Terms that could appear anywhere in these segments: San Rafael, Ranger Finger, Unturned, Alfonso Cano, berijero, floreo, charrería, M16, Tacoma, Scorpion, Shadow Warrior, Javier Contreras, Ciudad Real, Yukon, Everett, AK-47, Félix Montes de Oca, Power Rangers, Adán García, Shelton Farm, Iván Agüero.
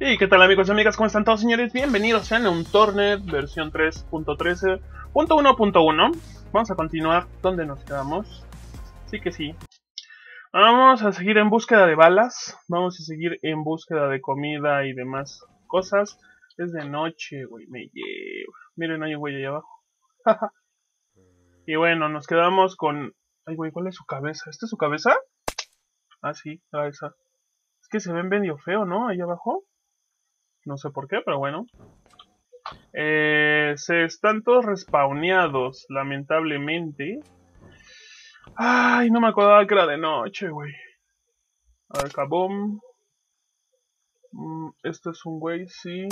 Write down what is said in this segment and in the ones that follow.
Y qué tal amigos y amigas, ¿cómo están todos señores? Bienvenidos a Unturned versión 3.13.1.1. Vamos a continuar donde nos quedamos. Así que sí, vamos a seguir en búsqueda de balas. Vamos a seguir en búsqueda de comida y demás cosas. Es de noche, güey, me llevo. Miren, hay un güey ahí abajo. Y bueno, nos quedamos con... Ay, güey, ¿cuál es su cabeza? ¿Esta es su cabeza? Ah, sí, la esa. Es que se ven medio feo, ¿no? Ahí abajo. No sé por qué, pero bueno. Se están todos respawneados, lamentablemente. Ay, no me acordaba que era de noche, güey. A ver, cabum. Esto es un güey, sí.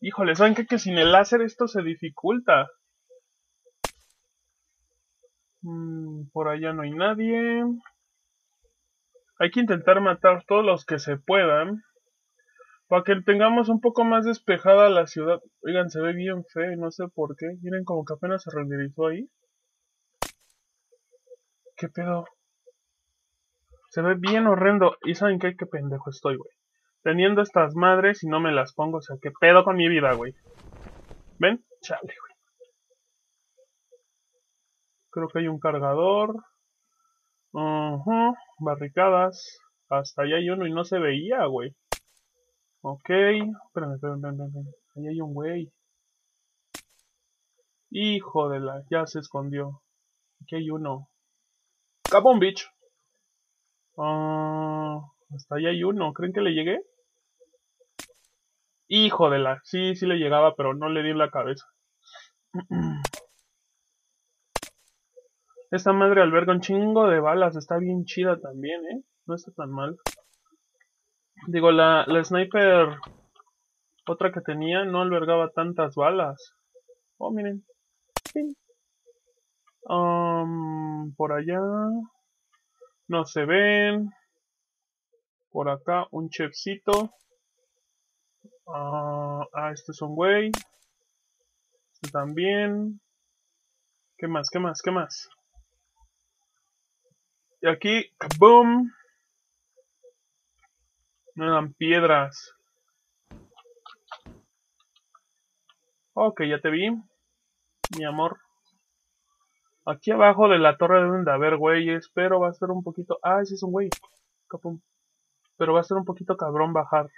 Híjole, ¿saben qué? Que sin el láser esto se dificulta. Por allá no hay nadie. Hay que intentar matar todos los que se puedan, para que tengamos un poco más despejada la ciudad. Oigan, se ve bien feo, no sé por qué. Miren como que apenas se renderizó ahí. ¿Qué pedo? Se ve bien horrendo. ¿Y saben qué? Qué pendejo estoy, güey, teniendo estas madres y no me las pongo. O sea, qué pedo con mi vida, güey. ¿Ven? Chale, güey. Creo que hay un cargador. Barricadas. Hasta allá hay uno y no se veía, güey. Ok. Espérame. Ahí hay un güey. Hijo de la... Ya se escondió. Aquí hay uno. ¡Cabón, bicho! Hasta allá hay uno. ¿Creen que le llegué? Hijo de la... Sí, sí le llegaba, pero no le di en la cabeza. Esta madre alberga un chingo de balas. Está bien chida también, ¿eh? No está tan mal. Digo, la sniper... Otra que tenía no albergaba tantas balas. Oh, miren. Sí. Por allá... No se ven. Por acá un chefcito. Este es un güey. Este también. ¿Qué más? Y aquí, ¡boom! Me dan piedras. Ok, ya te vi, mi amor. Aquí abajo de la torre deben de haber güeyes, pero va a ser un poquito... Ah, ese es un güey. Capum. Pero va a ser un poquito cabrón bajar.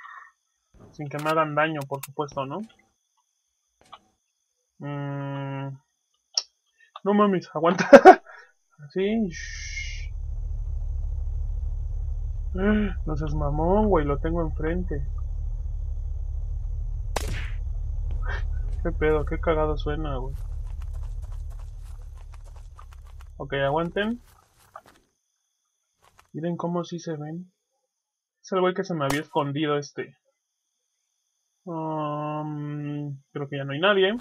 Sin que me hagan daño, por supuesto, ¿no? No mames, aguanta. Así... No seas mamón, güey, lo tengo enfrente. Qué pedo, qué cagado suena, güey. Ok, aguanten. Miren cómo sí se ven. Es el güey que se me había escondido este. Creo que ya no hay nadie.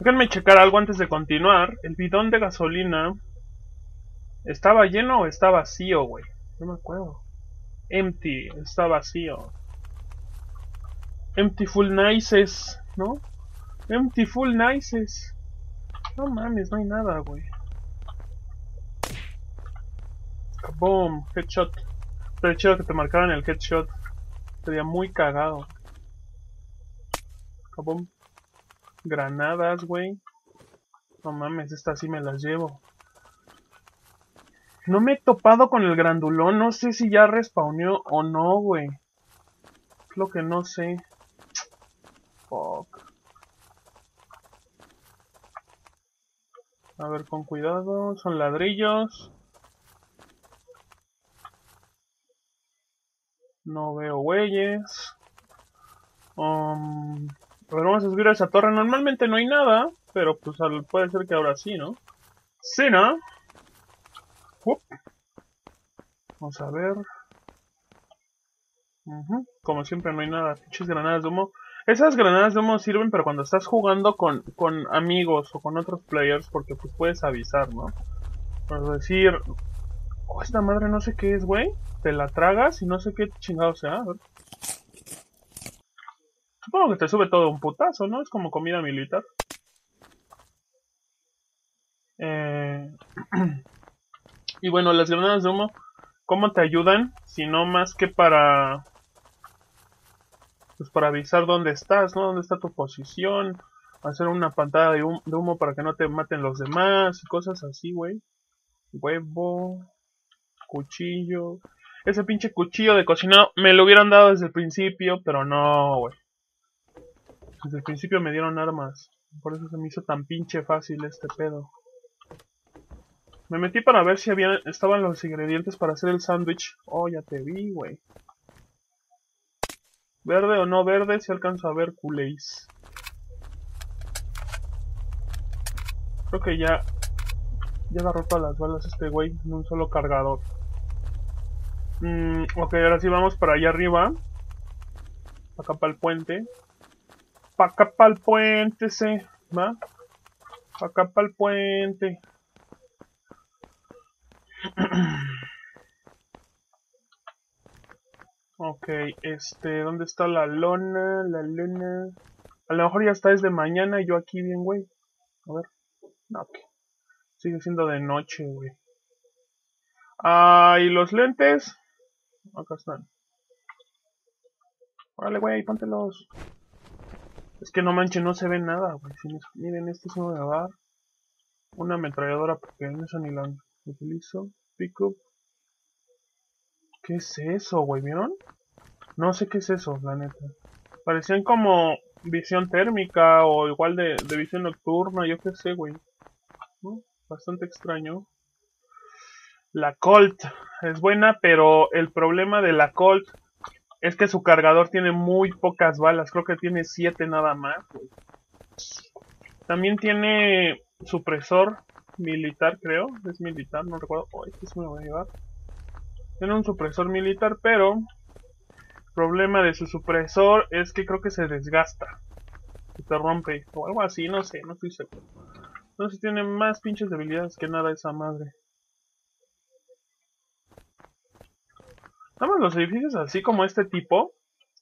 Déjenme checar algo antes de continuar. El bidón de gasolina, ¿estaba lleno o está vacío, güey? No me acuerdo. Empty, está vacío. Empty full nices, ¿no? Empty full nices. No mames, no hay nada, güey. Boom, headshot. Pero chido que te marcaran el headshot. Sería muy cagado. Boom. Granadas, güey. No mames, estas sí me las llevo. No me he topado con el grandulón. No sé si ya respawneó o no, güey. Es lo que no sé. Fuck. A ver, con cuidado. Son ladrillos. No veo güeyes. Pero vamos a subir a esa torre. Normalmente no hay nada. Pero pues puede ser que ahora sí, ¿no? Sí, ¿no? Vamos a ver. Como siempre no hay nada. Pinches granadas de humo. Esas granadas de humo sirven pero cuando estás jugando con amigos o con otros players, porque pues puedes avisar, ¿no? Por decir, oh, esta madre no sé qué es, güey. Te la tragas y no sé qué chingado sea. A ver. Supongo que te sube todo un putazo, ¿no? Es como comida militar. Y bueno, las granadas de humo, ¿cómo te ayudan? Si no más que para... pues para avisar dónde estás, ¿no? Dónde está tu posición, hacer una pantalla de humo para que no te maten los demás y cosas así, güey. Huevo, cuchillo. Ese pinche cuchillo de cocinado me lo hubieran dado desde el principio, pero no, güey. Desde el principio me dieron armas. Por eso se me hizo tan pinche fácil este pedo. Me metí para ver si había, estaban los ingredientes para hacer el sándwich. Oh, ya te vi, güey. Verde o no verde, si alcanzo a ver culéis. Creo que ya... ya agarró todas las balas este güey en un solo cargador. Ok, ahora sí vamos para allá arriba. Acá para el puente. Acá para el puente, se va. Acá para el puente. Ok, ¿dónde está la lona? La lona. A lo mejor ya está desde mañana y yo aquí bien, güey. A ver. No, ok. Sigue siendo de noche, güey. Ah, y los lentes. Acá están. Órale, güey, póntelos. Es que no manches, no se ve nada, güey. Si miren, este es uno de bar. Una ametralladora, porque no es ni la utilizo. Pick up. ¿Qué es eso, güey? ¿Vieron? No sé qué es eso, la neta. Parecían como visión térmica o igual de visión nocturna, yo qué sé, güey. ¿No? Bastante extraño. La Colt es buena, pero el problema de la Colt... es que su cargador tiene muy pocas balas. Creo que tiene 7 nada más, güey. También tiene supresor militar, creo. Es militar, no recuerdo. Oh, este se me va a llevar. Tiene un supresor militar, pero... el problema de su supresor es que creo que se desgasta. Se te rompe. O algo así, no sé, no estoy seguro. Entonces tiene más pinches debilidades que nada esa madre. Nada más los edificios así como este tipo,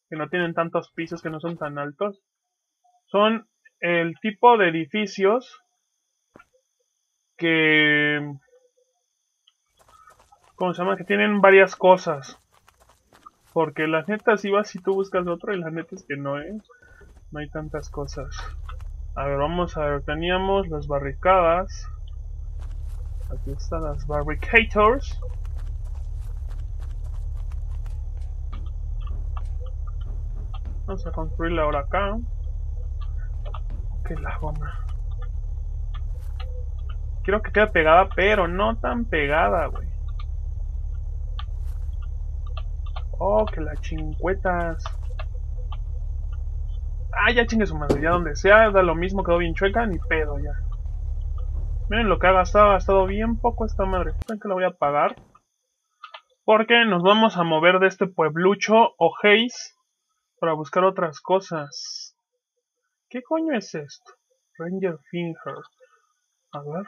que no tienen tantos pisos, que no son tan altos, son el tipo de edificios que... ¿cómo se llama? Que tienen varias cosas. Porque la neta si vas y tú buscas otro y la neta es que no, ¿eh? No hay tantas cosas. A ver, vamos a ver, teníamos las barricadas. Aquí están las barricators. Vamos a construirla ahora acá. Que la goma. Quiero que quede pegada, pero no tan pegada, güey. Oh, que las chincuetas. Ah, ya chingue su madre. Ya donde sea, da lo mismo, quedó bien chueca, ni pedo ya. Miren lo que ha gastado bien poco esta madre. Creo que la voy a pagar. Porque nos vamos a mover de este pueblucho o Hayes. Para buscar otras cosas. ¿Qué coño es esto? Ranger Finger. A ver.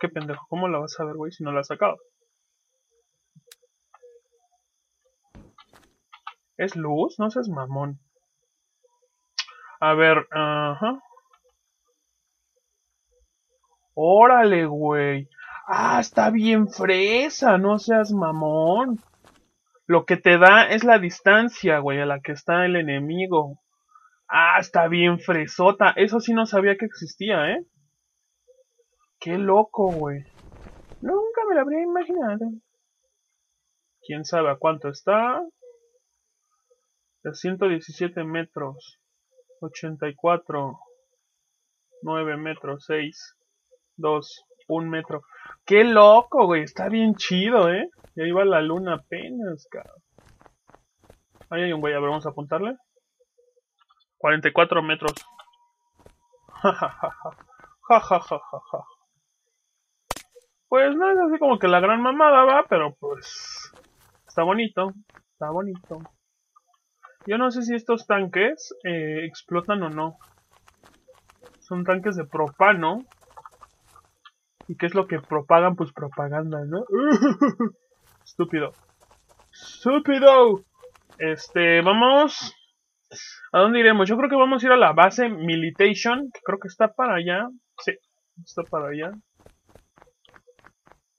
Qué pendejo. ¿Cómo la vas a ver, güey? Si no la has sacado. ¿Es luz? No seas mamón. A ver. Ajá. Órale, güey. Ah, está bien fresa. No seas mamón. Lo que te da es la distancia, güey, a la que está el enemigo. Ah, está bien fresota. Eso sí no sabía que existía, ¿eh? Qué loco, güey. Nunca me lo habría imaginado. ¿Quién sabe a cuánto está? De 117 metros. 84. 9 metros. 6. 2. 1 metro. ¡Qué loco, güey! Está bien chido, ¿eh? Y ahí va la luna apenas, cabrón. Ahí hay un güey, a ver, vamos a apuntarle. 44 metros. Jajajaja. Pues no es así como que la gran mamada va, pero pues... está bonito, está bonito. Yo no sé si estos tanques explotan o no. Son tanques de propano. ¿Y qué es lo que propagan? Pues propaganda, ¿no? Estúpido. ¡Estúpido! Vamos... ¿a dónde iremos? Yo creo que vamos a ir a la base Militation, que creo que está para allá. Sí, está para allá.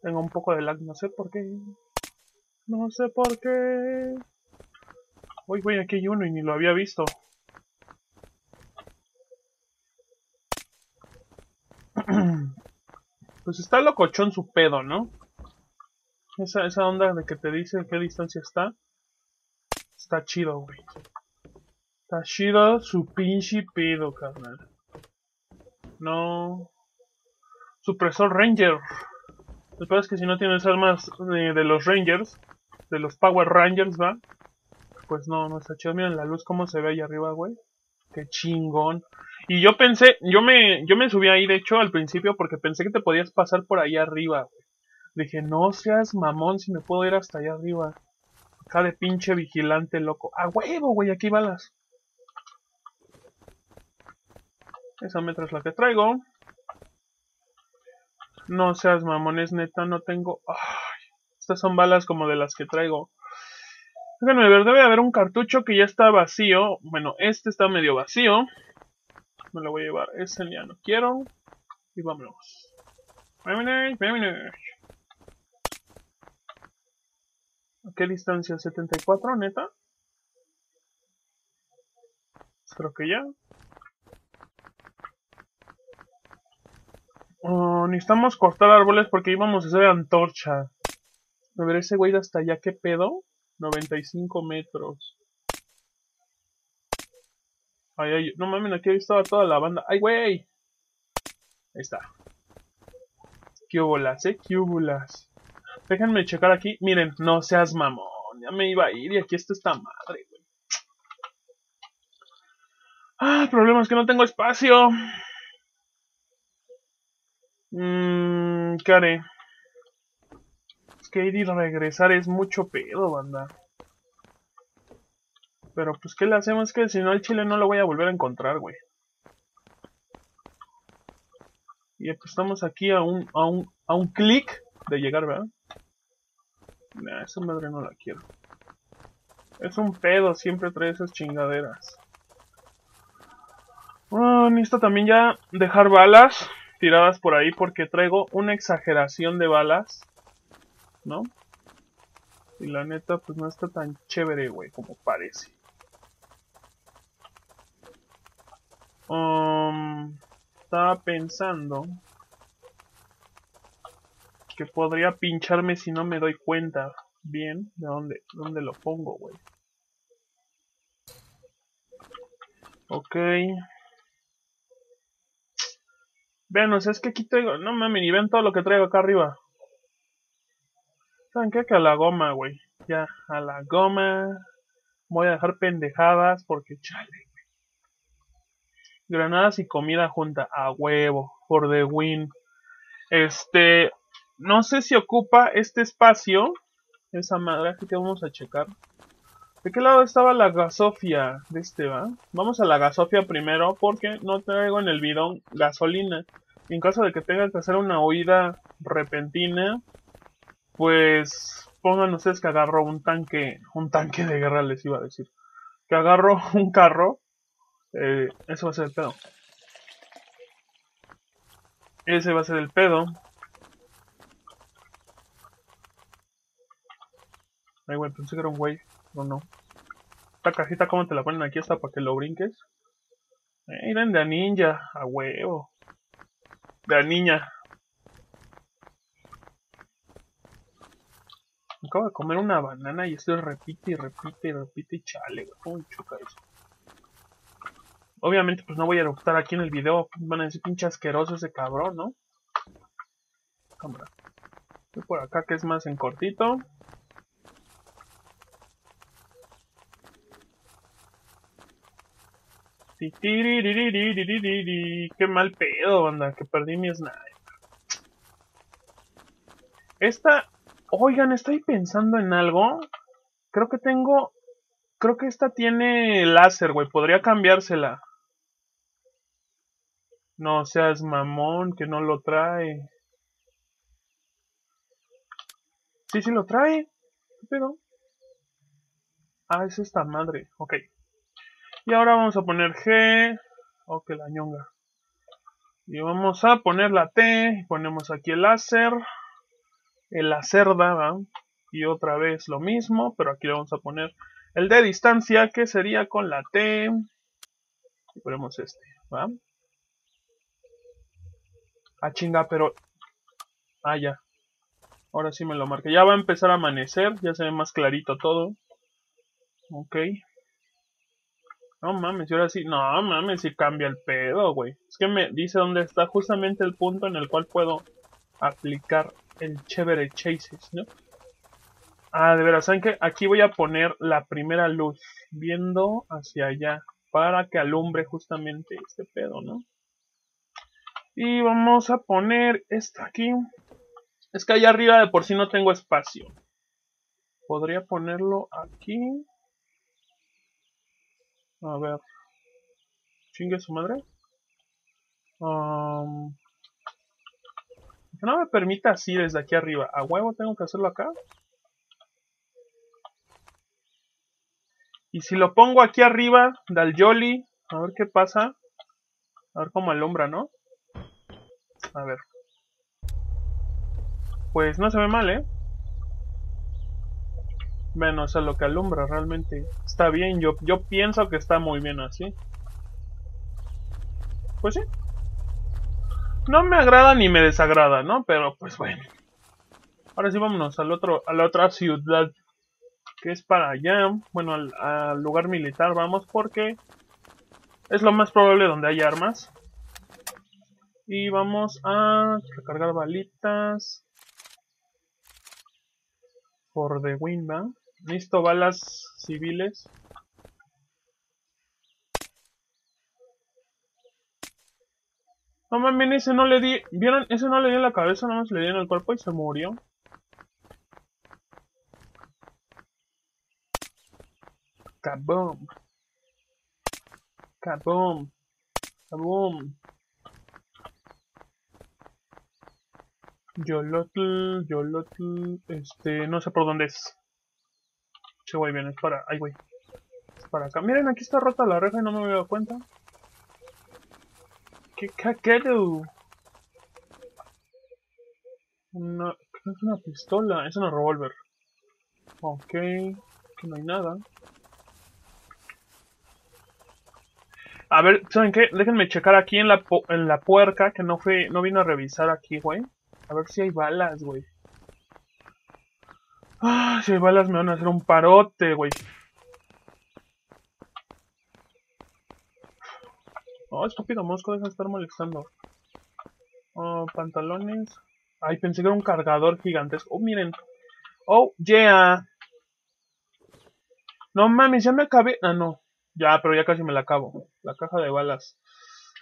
Tengo un poco de lag, no sé por qué. No sé por qué. Uy, güey, aquí hay uno y ni lo había visto. Pues está locochón su pedo, ¿no? Esa onda de que te dice a qué distancia está. Está chido, güey. Está chido su pinche pedo, carnal. No. Supresor Ranger. Lo que pasa es que si no tienes armas de los Rangers, de los Power Rangers, ¿va? Pues no, no está chido. Miren la luz cómo se ve ahí arriba, güey. Qué chingón. Y yo pensé, yo me subí ahí de hecho al principio porque pensé que te podías pasar por ahí arriba, güey. Dije, no seas mamón, si me puedo ir hasta allá arriba. Acá de pinche vigilante loco. ¡A huevo, güey! Aquí balas. Esa metra es la que traigo. No seas mamones, neta, no tengo... Ay, estas son balas como de las que traigo. Déjenme ver, debe haber un cartucho que ya está vacío. Bueno, este está medio vacío. Me lo voy a llevar, ese ya no quiero. Y vámonos. Vámonos. ¿A qué distancia? 74, neta. Creo que ya. Necesitamos cortar árboles porque íbamos a hacer antorcha. A ver, ese güey de hasta allá, ¿qué pedo? 95 metros. Ay, ay, no mames, aquí estaba toda la banda. ¡Ay, güey! Ahí está. ¡Qué bolas, eh! ¡Qué bolas! Déjenme checar aquí. Miren, no seas mamón. Ya me iba a ir y aquí está esta madre, güey. Ah, el problema es que no tengo espacio. ¿Qué haré? Es que ir y regresar es mucho pedo, banda. Pero pues ¿qué le hacemos? Es que si no el chile no lo voy a volver a encontrar, güey. Y pues estamos aquí a un clic de llegar, ¿verdad? Nah, esa madre no la quiero. Es un pedo siempre traer esas chingaderas. Necesito también ya dejar balas tiradas por ahí porque traigo una exageración de balas, ¿no? Y la neta pues no está tan chévere, güey, como parece. Estaba pensando que podría pincharme si no me doy cuenta bien de dónde lo pongo, güey. Ok. Vean, o sea, es que aquí traigo... No mames, ni ven todo lo que traigo acá arriba. ¿Saben qué? Que a la goma, güey. Ya, a la goma. Voy a dejar pendejadas porque chale, güey. Granadas y comida junta. A huevo. For the win. No sé si ocupa este espacio. Esa madre que vamos a checar. ¿De qué lado estaba la gasofia de este, va? Vamos a la gasofia primero porque no traigo en el bidón gasolina. Y en caso de que tenga que hacer una huida repentina, pues pongan ustedes que agarro un tanque de guerra, les iba a decir. Que agarro un carro. Eso va a ser el pedo. Ese va a ser el pedo. Ay, güey, pensé que era un güey. No, no. Esta cajita, ¿cómo te la ponen aquí hasta para que lo brinques? Miren, de a ninja, a huevo. De a niña. Me acabo de comer una banana y esto repite y repite y repite y chale, güey. ¿Cómo me choca eso? Obviamente, pues no voy a eructar aquí en el video. Van a decir pinche asqueroso ese cabrón, ¿no? Cámara. Voy por acá que es más en cortito. Qué mal pedo, banda, que perdí mi sniper. Oigan, estoy pensando en algo. Creo que esta tiene láser, güey. Podría cambiársela. No seas mamón, que no lo trae. Sí, sí lo trae. ¿Qué pedo? Ah, es esta madre. Ok. Y ahora vamos a poner G. Ok, la ñonga. Y vamos a poner la T. Ponemos aquí el láser. El láser daba. Y otra vez lo mismo. Pero aquí le vamos a poner El de distancia, que sería con la T. Y ponemos este, ¿va? Ah, chinga, pero... Ah, ya. Ahora sí me lo marqué. Ya va a empezar a amanecer. Ya se ve más clarito todo. Ok. No mames, y ahora sí. No mames, si cambia el pedo, güey. Es que me dice dónde está justamente el punto en el cual puedo aplicar el chévere chases, ¿no? Ah, de veras, ¿saben qué? Aquí voy a poner la primera luz. Viendo hacia allá. Para que alumbre justamente este pedo, ¿no? Y vamos a poner esta aquí. Es que allá arriba de por sí no tengo espacio. Podría ponerlo aquí. A ver. Chingue su madre. Que no me permita así desde aquí arriba. A huevo tengo que hacerlo acá. Y si lo pongo aquí arriba, del Jolly, a ver qué pasa. A ver cómo alumbra, ¿no? A ver. Pues no se ve mal, ¿eh? Bueno, o sea, lo que alumbra realmente está bien. Yo pienso que está muy bien así. Pues sí. No me agrada ni me desagrada, ¿no? Pero pues bueno. Ahora sí vámonos al otro, a la otra ciudad. Que es para allá. Bueno, al lugar militar vamos porque es lo más probable donde haya armas. Y vamos a recargar balitas. Por de Winda. Listo, balas civiles. No mames, ese no le di. ¿Vieron? Ese no le di en la cabeza, nada más le di en el cuerpo y se murió. Kaboom. Kaboom. Kaboom. Yolotl, Yolotl, no sé por dónde es. Che, güey, bien, es para... Ay, güey. Es para acá. Miren, aquí está rota la reja y no me había dado cuenta. ¡Qué cacado! Una... Creo que es una pistola. Es una revólver. Ok. Que no hay nada. A ver, ¿saben qué? Déjenme checar aquí en la puerca, que no vino a revisar aquí, güey. A ver si hay balas, güey. Ah, si hay balas me van a hacer un parote, güey. Oh, estúpido mosco, deja de estar molestando. Oh, pantalones. Ay, pensé que era un cargador gigantesco. Oh, miren. Oh, yeah. No mames, ya me acabé. Ah, no. Ya, pero ya casi me la acabo. La caja de balas.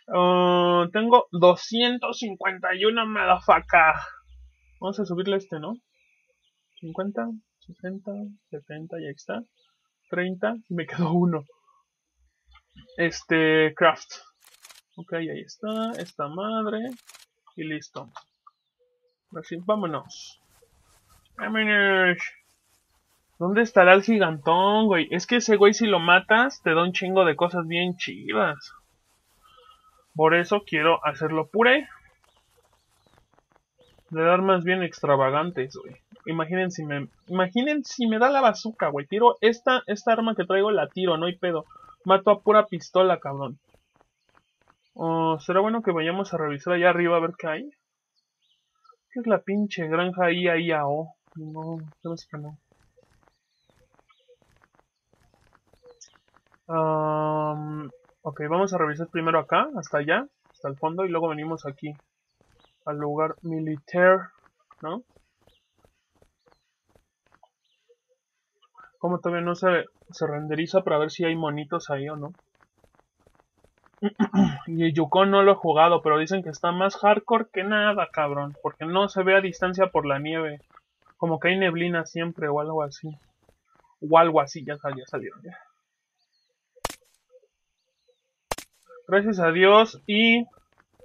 Tengo 251 madafaca. Vamos a subirle este, ¿no? 50, 60, 70, ya está. 30, y me quedó uno. Craft. Ok, ahí está. Esta madre. Y listo. Así, vámonos. Vámonos. ¿Dónde estará el gigantón, güey? Es que ese güey, si lo matas, te da un chingo de cosas bien chidas. Por eso quiero hacerlo puré. De armas bien extravagantes, güey. Imaginen si me da la bazooka, güey. Tiro esta arma que traigo, la tiro, no hay pedo. Mato a pura pistola, cabrón. Será bueno que vayamos a revisar allá arriba a ver qué hay. ¿Qué es la pinche granja IAO? No, creo que no. Ok, vamos a revisar primero acá, hasta allá, hasta el fondo, y luego venimos aquí, al lugar militar, ¿no? Como todavía no se renderiza para ver si hay monitos ahí o no. Y Yukon no lo he jugado, pero dicen que está más hardcore que nada, cabrón, porque no se ve a distancia por la nieve. Como que hay neblina siempre o algo así. O algo así, ya salieron, ya. Gracias a Dios y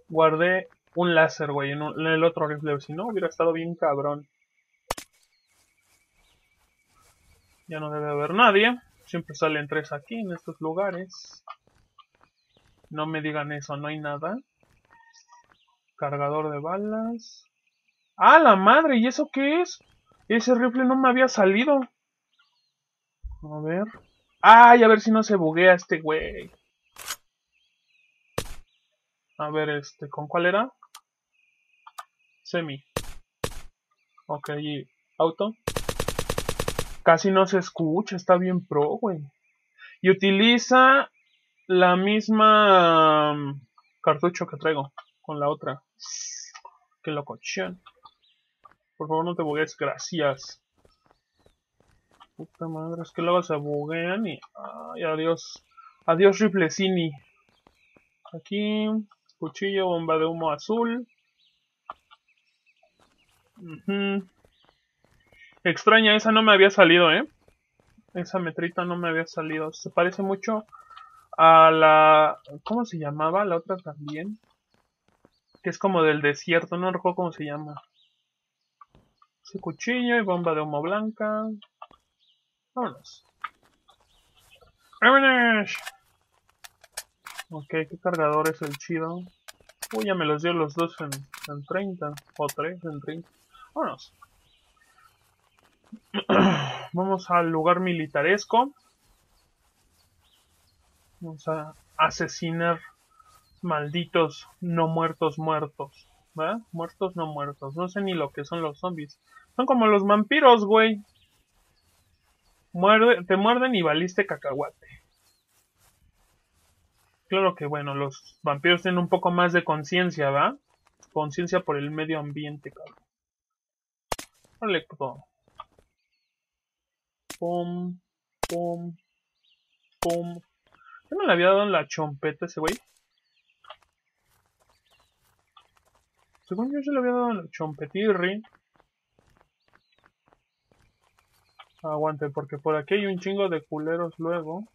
guardé un láser, güey, en el otro rifle. Si no, hubiera estado bien cabrón. Ya no debe haber nadie. Siempre salen tres aquí, en estos lugares. No me digan eso, no hay nada. Cargador de balas. ¡Ah, la madre! ¿Y eso qué es? Ese rifle no me había salido. A ver. Ay, a ver si no se buguea este güey. A ver, ¿con cuál era? Semi. Ok, auto. Casi no se escucha, está bien pro, güey. Y utiliza la misma cartucho que traigo con la otra. Qué locochón. Por favor, no te buguees, gracias. Puta madre, es que luego se buguean y... Ay, adiós. Adiós, Riflecini. Aquí, cuchillo, bomba de humo azul. Extraña, esa no me había salido, ¿eh? Esa metrita no me había salido. Se parece mucho a la... ¿Cómo se llamaba? La otra también. Que es como del desierto, no recuerdo cómo se llama. Ese cuchillo y bomba de humo blanca. Vámonos. ¡Vámonos! Ok, ¿qué cargador es el chido? Uy, ya me los dio los dos en 30. O 3 en 30. Vámonos. Vamos al lugar militaresco. Vamos a asesinar malditos no muertos muertos. ¿Verdad? Muertos no muertos. No sé ni lo que son los zombies. Son como los vampiros, güey. Te muerden y valiste cacahuate. Claro que bueno, los vampiros tienen un poco más de conciencia, ¿va? Conciencia por el medio ambiente, cabrón. Vale, todo. Pum, pum, pum. ¿Ya me le había dado en la chompeta ese güey? Según yo se le había dado en la chompetirri. Aguante, porque por aquí hay un chingo de culeros luego.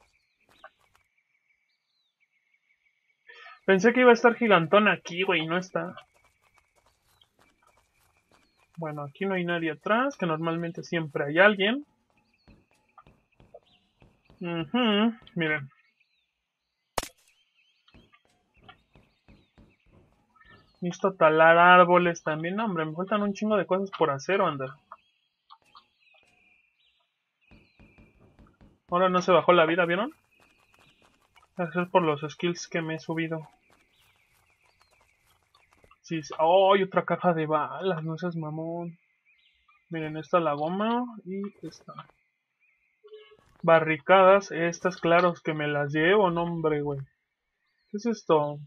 Pensé que iba a estar gigantón aquí, güey, no está. Bueno, aquí no hay nadie atrás, que normalmente siempre hay alguien. Miren. Listo, talar árboles también. No, hombre, me faltan un chingo de cosas por hacer, anda. Ahora no se bajó la vida, ¿vieron? Gracias por los skills que me he subido. Sí, ¡oh! Y otra caja de balas, no seas mamón. Miren, esta la goma y esta. Barricadas, estas, claros que me las llevo, no hombre, güey. ¿Qué es esto?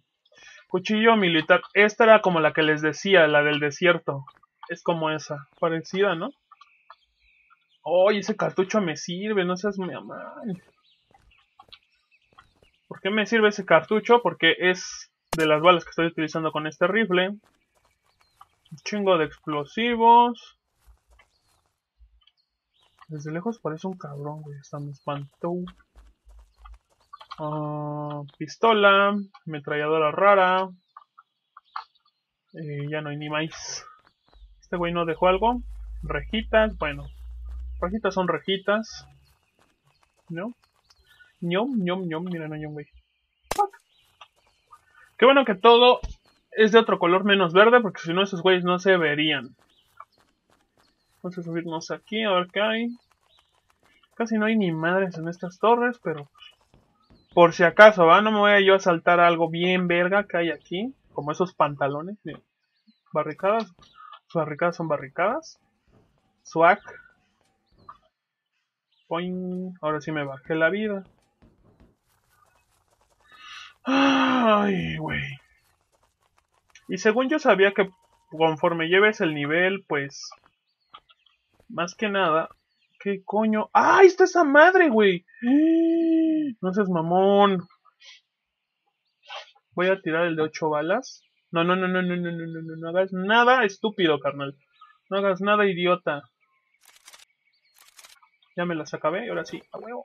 Cuchillo militar. Esta era como la que les decía, la del desierto. Es como esa, parecida, ¿no? ¡Oh! Y ese cartucho me sirve, no seas mamón. ¿Por qué me sirve ese cartucho? Porque es de las balas que estoy utilizando con este rifle. Un chingo de explosivos. Desde lejos parece un cabrón, güey. Hasta me espantó. Pistola. Ametralladora rara. Ya no hay ni maíz. Este güey no dejó algo. Rejitas. Bueno. Rejitas son rejitas. ¿No? Ñom, ñom, ñom, mira, no, ñom, güey. Qué bueno que todo es de otro color menos verde, porque si no, esos güeyes no se verían. Vamos a subirnos aquí, a ver qué hay. Casi no hay ni madres en estas torres, pero... Por si acaso, ¿va? No me voy a yo a saltar algo bien verga que hay aquí. Como esos pantalones, mira. Barricadas. Barricadas son barricadas. Swag. Poing. Ahora sí me bajé la vida. Ay, güey. Y según yo sabía que conforme lleves el nivel, pues... Más que nada... ¿Qué coño? ¡Ah! ¡Está esa madre, güey! No seas mamón. Voy a tirar el de 8 balas. No, no, no, no, no, no, no, no, no, no hagas nada estúpido, carnal. No hagas nada idiota. Ya me las acabé, y ahora sí, a huevo.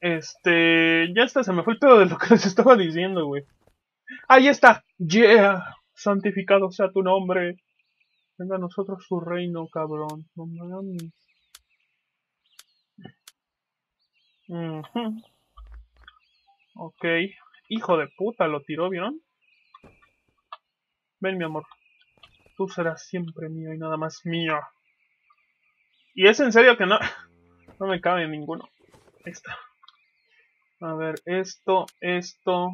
Ya está, se me fue el pedo de lo que les estaba diciendo, güey. ¡Ahí está! ¡Yeah! Santificado sea tu nombre. Venga a nosotros su reino, cabrón. No mames. Ok. Hijo de puta, lo tiró, ¿vieron? Ven, mi amor. Tú serás siempre mío y nada más mío. Y es en serio que no... No me cabe ninguno. Ahí está. A ver, esto, esto,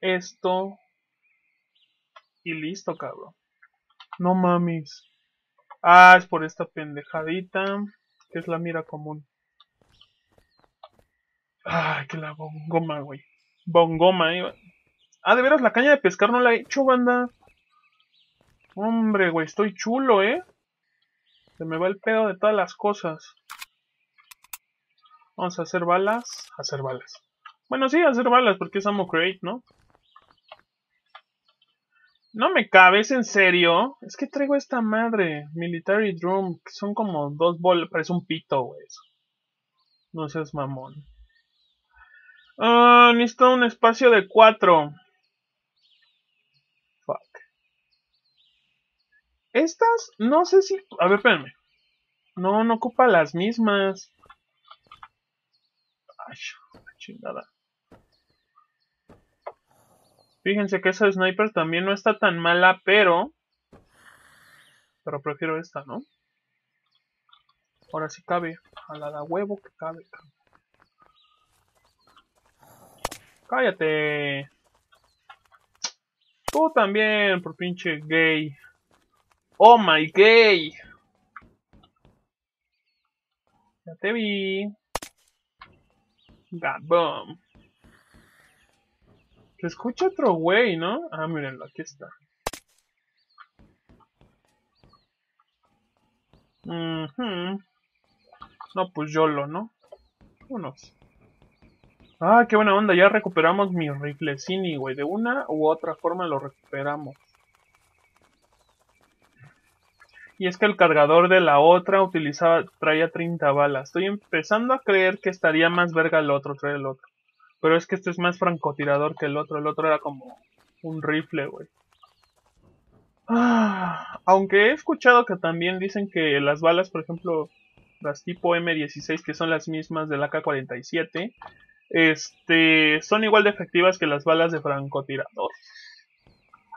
esto. Y listo, cabrón. No mames. Ah, es por esta pendejadita. Que es la mira común. Ay, que la bongoma, güey. Bongoma, eh. Ah, de veras, la caña de pescar no la he hecho, banda. Hombre, güey, estoy chulo, eh. Se me va el pedo de todas las cosas. Vamos a hacer balas. Hacer balas. Bueno, sí, hacer balas, porque es ammo crate, ¿no? No me cabes, en serio. Es que traigo esta madre. Military drum. Que son como dos bolas. Parece un pito, güey. No seas mamón. Ah, necesito un espacio de 4. Fuck. Estas, no sé si... A ver, espérame. No, no ocupa las mismas. Ay, la chingada. Fíjense que esa sniper también no está tan mala, pero... Pero prefiero esta, ¿no? Ahora sí cabe. A la da huevo que cabe. ¡Cállate! Tú también, por pinche gay. ¡Oh, my gay! Ya te vi. ¡Gabum! Se escucha otro güey, ¿no? Ah, mírenlo, aquí está. No, pues YOLO, ¿no? Unos. Ah, qué buena onda, ya recuperamos mi riflecini, güey. De una u otra forma lo recuperamos. Y es que el cargador de la otra utilizaba, traía 30 balas. Estoy empezando a creer que estaría más verga el otro, traer el otro. Pero es que este es más francotirador que el otro. El otro era como un rifle, güey. Ah, aunque he escuchado que también dicen que las balas, por ejemplo, las tipo M16, que son las mismas del AK-47, son igual de efectivas que las balas de francotirador.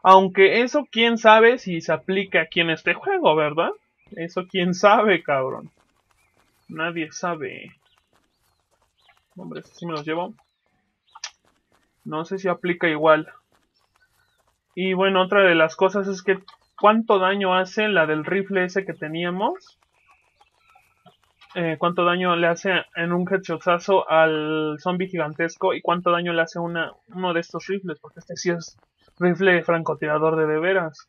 Aunque eso quién sabe si se aplica aquí en este juego, ¿verdad? Eso quién sabe, cabrón. Nadie sabe. Hombre, estos sí me los llevo. No sé si aplica igual. Y bueno, otra de las cosas es que... ¿Cuánto daño hace la del rifle ese que teníamos? ¿Cuánto daño le hace en un headshotazo al zombie gigantesco? ¿Y cuánto daño le hace uno de estos rifles? Porque este sí es rifle francotirador de veras.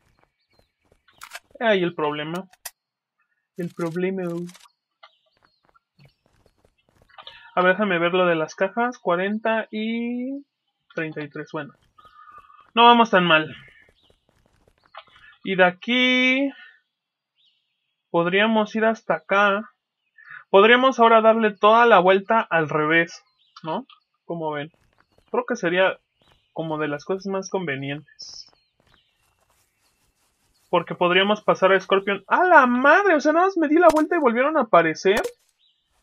Ahí el problema. El problema... A ver, déjame ver lo de las cajas. 40 y... 33, bueno. No vamos tan mal. Y de aquí... Podríamos ir hasta acá. Podríamos ahora darle toda la vuelta al revés, ¿no? Como ven. Creo que sería como de las cosas más convenientes. Porque podríamos pasar a Scorpion. ¡A la madre! O sea, nada más me di la vuelta y volvieron a aparecer.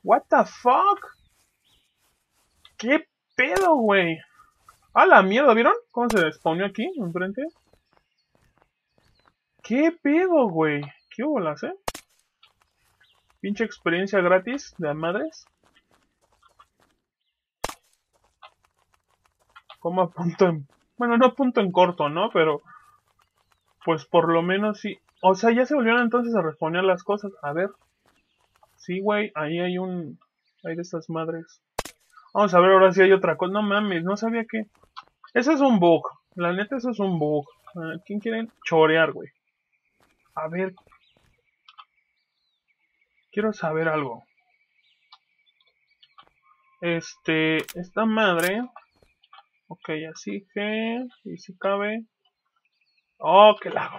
What the fuck? ¿Qué pedo, güey? ¡A la mierda! ¿Vieron? ¿Cómo se despawneó aquí, enfrente? ¡Qué pedo, güey! ¡Qué bolas, eh! Pinche experiencia gratis de madres. Como a punto en... Bueno, no punto en corto, ¿no? Pero... Pues por lo menos sí... O sea, ya se volvieron entonces a respawnear las cosas. A ver. Sí, güey. Ahí hay un... Hay de estas madres. Vamos a ver ahora si hay otra cosa. No mames, no sabía que... Ese es un bug. La neta, eso es un bug. ¿Quién quiere chorear, güey? A ver. Quiero saber algo. Esta madre... Ok, así que... Y si cabe... Oh, qué lago.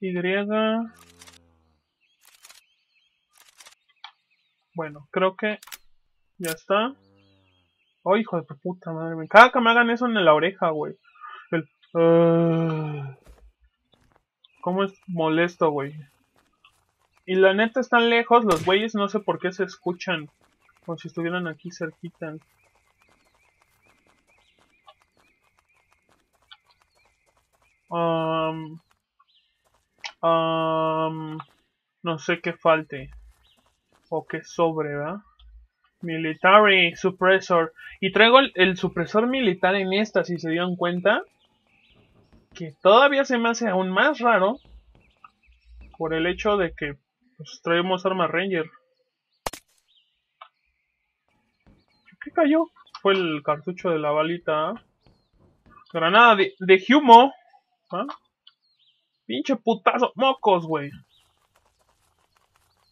Y... Bueno, creo que... Ya está. Oh, hijo de puta madre. Me caga que me hagan eso en la oreja, güey. ¿Cómo es molesto, güey? Y la neta están lejos los güeyes. No sé por qué se escuchan. Como si estuvieran aquí cerquita. No sé qué falte. o qué sobre, ¿verdad? Military Suppressor. Y traigo el supresor militar en esta, si se dieron cuenta. Que todavía se me hace aún más raro. Por el hecho de que pues, traemos arma Ranger. ¿Qué cayó? Fue el cartucho de la balita. Granada de humo. ¿Ah? Pinche putazo. Mocos, güey.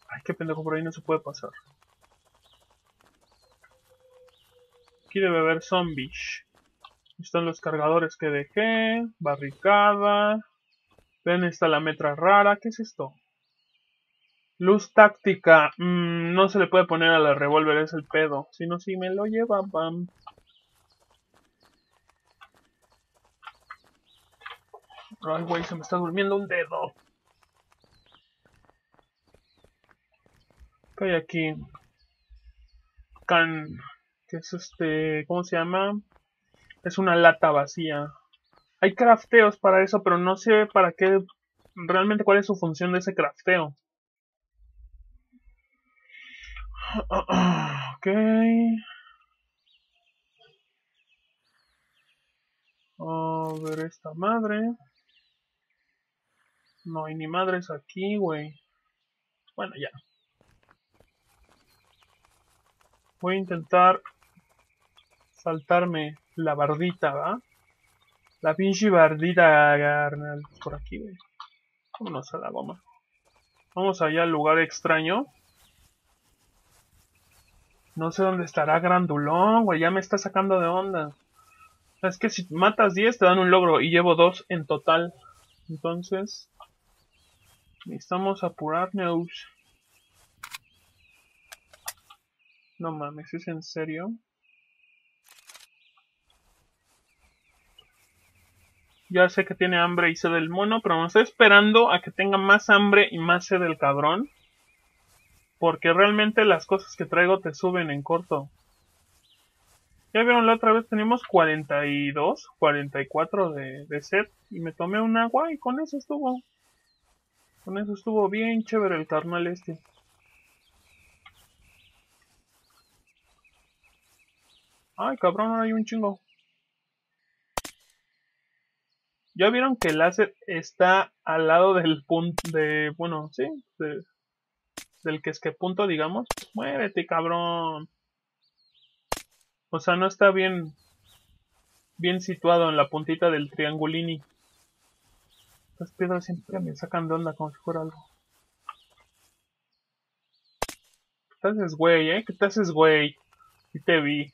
Ay, qué pendejo, por ahí no se puede pasar. Aquí debe haber zombies. Están los cargadores que dejé. Barricada. Ven, está la metra rara. ¿Qué es esto? Luz táctica. No se le puede poner a la revólver, es el pedo. Si no, si me lo lleva, pam. Ay, güey, se me está durmiendo un dedo. ¿Qué hay aquí? Can. ¿Qué es este? ¿Cómo se llama? Es una lata vacía. Hay crafteos para eso, pero no sé para qué. Realmente cuál es su función de ese crafteo. Ok. A ver esta madre. No hay ni madres aquí, güey. Bueno, ya. Voy a intentar saltarme la bardita, ¿va? La pinche bardita, carnal. Por aquí, güey. Vámonos a la goma. Vamos allá al lugar extraño. No sé dónde estará Grandulón, güey. Ya me está sacando de onda. Es que si matas 10 te dan un logro. Y llevo 2 en total. Entonces... necesitamos apurarnos. No mames, ¿es en serio? Ya sé que tiene hambre y sed del mono, pero me estoy esperando a que tenga más hambre y más sed del cabrón. Porque realmente las cosas que traigo te suben en corto. Ya vieron, la otra vez teníamos 42, 44 de sed. Y me tomé un agua y con eso estuvo. Con eso estuvo bien chévere el carnal este. Ay, cabrón, ahora hay un chingo. Ya vieron que el láser está al lado del punto de... bueno, sí. Del que es que punto, digamos. Muévete, cabrón. O sea, no está bien... bien situado en la puntita del triangulini. Las piedras siempre me sacan de onda como si fuera algo. ¿Qué te haces, güey, eh? ¿Qué te haces, güey? Y te vi.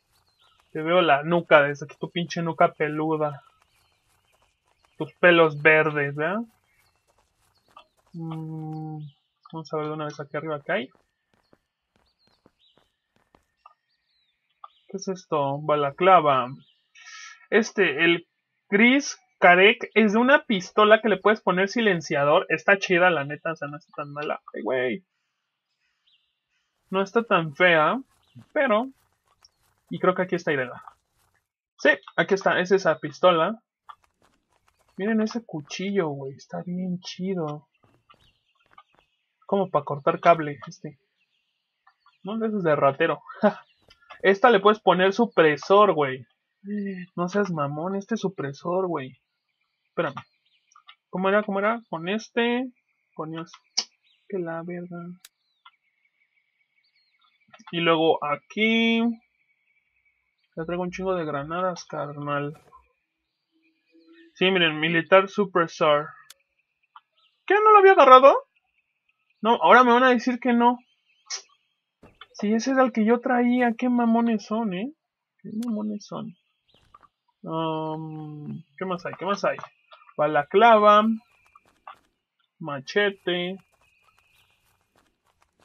Te veo la nuca desde aquí, tu pinche nuca peluda. Tus pelos verdes, ¿verdad? Vamos a ver de una vez aquí arriba que hay. ¿Qué es esto? Balaclava. El gris carec es de una pistola que le puedes poner silenciador. Está chida, la neta, o sea, no está tan mala. Ay, güey. No está tan fea, pero... y creo que aquí está Irena. Sí, aquí está. Es esa pistola. Miren ese cuchillo, güey. Está bien chido. Como para cortar cable. No, de esos de ratero. Esta le puedes poner supresor, güey. No seas mamón. Supresor, güey. Espérame. ¿Cómo era? ¿Cómo era? Con este. Con Dios. Que la verga. Y luego aquí... le traigo un chingo de granadas, carnal. Sí, miren, Militar Superstar. ¿Qué? ¿No lo había agarrado? No, ahora me van a decir que no. Sí, ese es el que yo traía. Qué mamones son, ¿eh? Qué mamones son. ¿Qué más hay? ¿Qué más hay? Balaclava. Machete.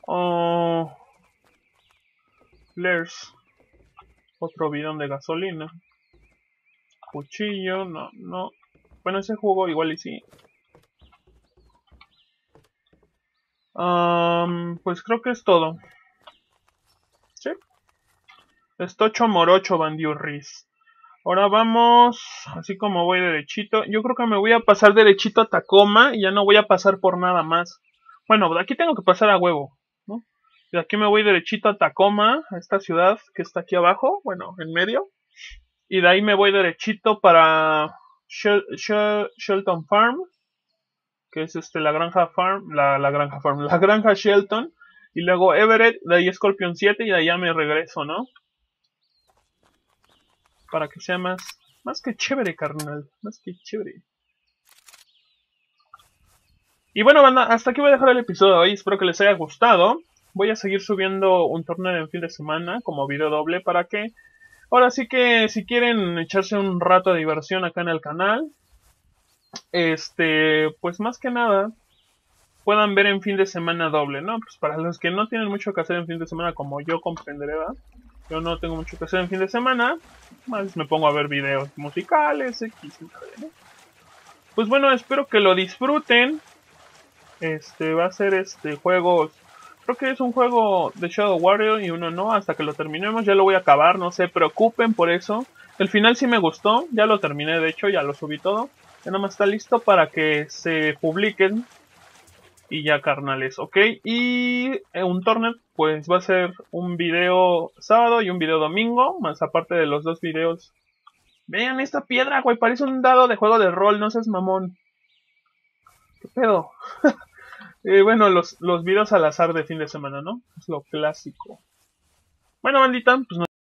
Oh. Flares. Otro bidón de gasolina. Cuchillo, no, no. Bueno, ese juego igual y sí. Pues creo que es todo. Sí. Estocho morocho, bandiurris. Ahora vamos, así como voy derechito. Yo creo que me voy a pasar derechito a Tacoma y ya no voy a pasar por nada más. Bueno, aquí tengo que pasar a huevo, ¿no? De aquí me voy derechito a Tacoma, a esta ciudad que está aquí abajo, bueno, en medio. Y de ahí me voy derechito para Shelton Farm, que es la granja Farm, la granja Shelton. Y luego Everett, de ahí Scorpion 7 y de allá me regreso, ¿no? Para que sea más que chévere, carnal, más que chévere. Y bueno, banda, hasta aquí voy a dejar el episodio de hoy, espero que les haya gustado. Voy a seguir subiendo un torneo en fin de semana como video doble para que... Ahora sí que si quieren echarse un rato de diversión acá en el canal, pues más que nada puedan ver en fin de semana doble, ¿no? Pues para los que no tienen mucho que hacer en fin de semana, como yo comprenderé, ¿verdad? Yo no tengo mucho que hacer en fin de semana, más me pongo a ver videos musicales, X, ¿no? Pues bueno, espero que lo disfruten. Va a ser juegos... Creo que es un juego de Shadow Warrior y uno no, hasta que lo terminemos. Ya lo voy a acabar, no se preocupen por eso. El final sí me gustó, ya lo terminé, de hecho, ya lo subí todo. Ya nada más está listo para que se publiquen. Y ya, carnales, ¿ok? Y Unturned, pues va a ser un video sábado y un video domingo, más aparte de los dos videos. Vean esta piedra, güey, parece un dado de juego de rol, no seas mamón. ¿Qué pedo? Bueno, los videos al azar de fin de semana, ¿no? Es lo clásico. Bueno, bandita, pues nos